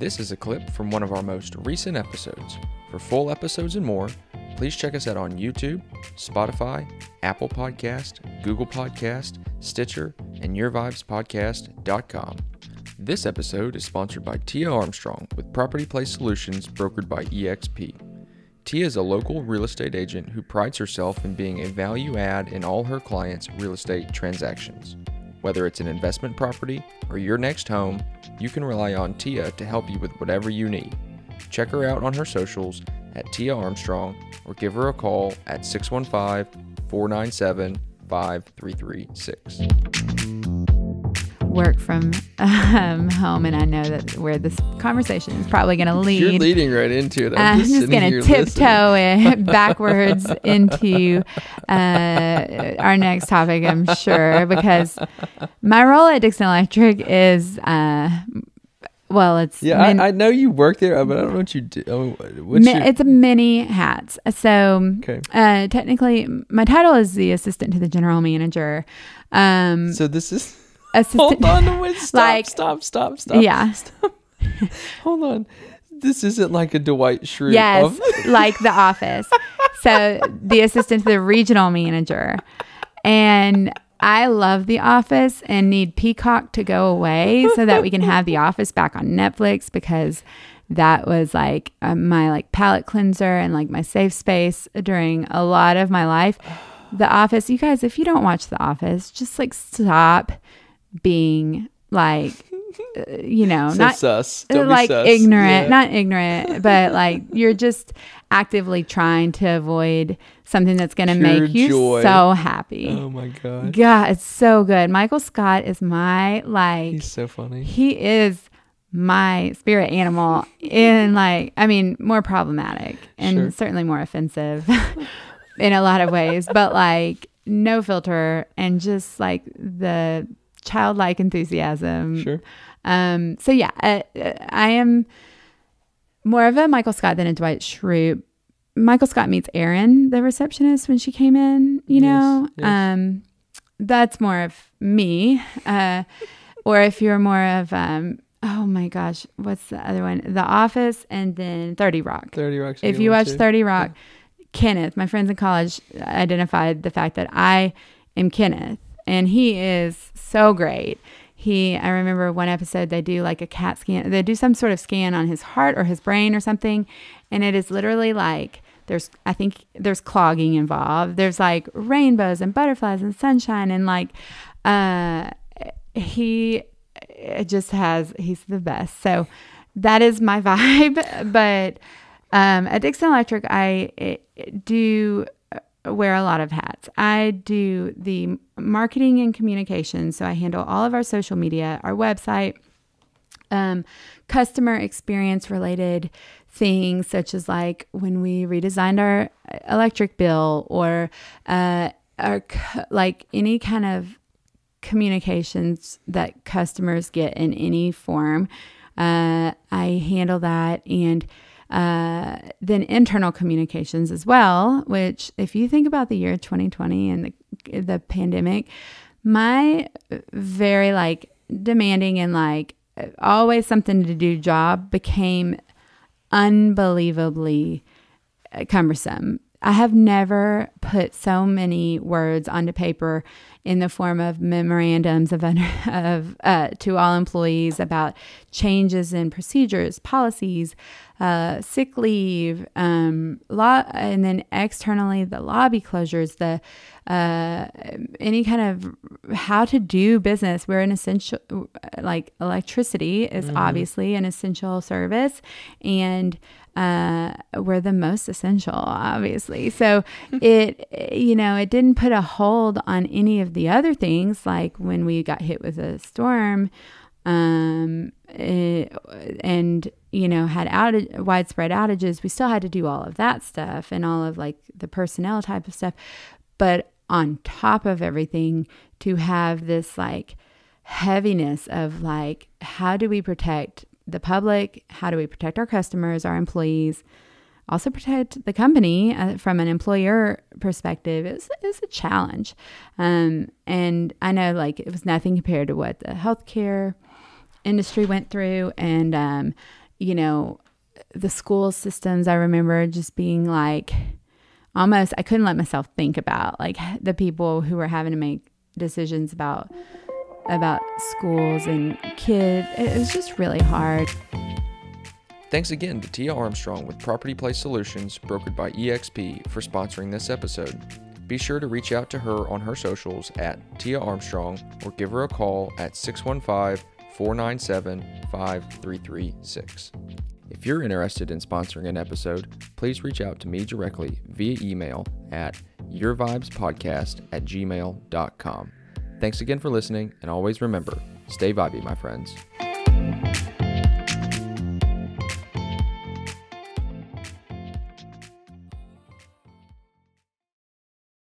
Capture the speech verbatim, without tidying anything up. This is a clip from one of our most recent episodes. For full episodes and more, please check us out on YouTube, Spotify, Apple Podcast, Google Podcast, Stitcher, and your vibes podcast dot com. This episode is sponsored by Tia Armstrong with Property Place Solutions brokered by E X P. Tia is a local real estate agent who prides herself in being a value add in all her clients' real estate transactions. Whether it's an investment property or your next home, you can rely on Tia to help you with whatever you need. Check her out on her socials at Tia Armstrong or give her a call at six one five, four nine seven, five three three six. Work from um, home, and I know that where this conversation is probably going to lead. You're leading right into it. I'm, I'm just going to tiptoe it backwards into uh, our next topic, I'm sure, because my role at Dickson Electric is... Uh, Well, it's yeah. Min- I, I know you work there, but I don't know what you do. Oh, what's Mi- your- it's a many hats. So, okay. uh, technically, my title is the assistant to the general manager. Um, so this is assistant- hold on, wait, stop, like, stop, stop, stop. Yeah, stop. Hold on. This isn't like a Dwight Schrute. Yes, of- like The Office. So the assistant to the regional manager, and. I love The Office and need Peacock to go away so that we can have The Office back on Netflix, because that was like uh, my like palate cleanser and like my safe space during a lot of my life. The Office, you guys, if you don't watch The Office, just like stop being like, uh, you know, so not sus. Don't like be sus. ignorant, yeah. not ignorant, but like you're just actively trying to avoid something that's going to make you joy. So happy. Oh my God. Yeah, it's so good. Michael Scott is my, like... He's so funny. He is my spirit animal in, like, I mean, more problematic and sure. Certainly more offensive in a lot of ways, but, like, no filter and just, like, the childlike enthusiasm. Sure. Um. So, yeah, I, I am more of a Michael Scott than a Dwight Schrute. Michael Scott meets Erin, the receptionist, when she came in, you know, yes, yes. Um, that's more of me. Uh, or if you're more of, um, oh my gosh, what's the other one? The Office and then thirty Rock. thirty Rock. If you watch too. thirty Rock, yeah. Kenneth, my friends in college identified the fact that I am Kenneth, and he is so great. He, I remember one episode, they do like a CAT scan. They do some sort of scan on his heart or his brain or something. And it is literally like, there's, I think there's clogging involved. There's like rainbows and butterflies and sunshine. And like, uh, he just has, he's the best. So that is my vibe. But um, at Dickson Electric, I do wear a lot of hats. I do the marketing and communications. So I handle all of our social media, our website, um, customer experience related things, such as like when we redesigned our electric bill or, uh, our, co- like any kind of communications that customers get in any form. Uh, I handle that, and Uh, then internal communications as well, which if you think about the year twenty twenty and the the pandemic, my very like demanding and like always something to do job became unbelievably cumbersome. I have never put so many words onto paper in the form of memorandums of, of uh, to all employees about changes in procedures, policies, uh, sick leave, um, law, and then externally the lobby closures, the uh, any kind of how to do business. We're an essential, like electricity is mm-hmm. obviously an essential service, and uh, we're the most essential, obviously. So it, you know, it didn't put a hold on any of the other things, like when we got hit with a storm um it, and you know had outage, widespread outages, we still had to do all of that stuff and all of like the personnel type of stuff. But on top of everything, to have this like heaviness of like, how do we protect the public, how do we protect our customers, our employees, also protect the company uh, from an employer perspective, is is a challenge. Um, and I know like it was nothing compared to what the healthcare industry went through. And um, you know, the school systems, I remember just being like, almost, I couldn't let myself think about like the people who were having to make decisions about about schools and kids. It was just really hard. Thanks again to Tia Armstrong with Property Place Solutions, brokered by E X P, for sponsoring this episode. Be sure to reach out to her on her socials at Tia Armstrong or give her a call at six one five, four nine seven, five three three six. If you're interested in sponsoring an episode, please reach out to me directly via email at your vibes podcast at gmail dot com. Thanks again for listening, and always remember, stay vibey, my friends.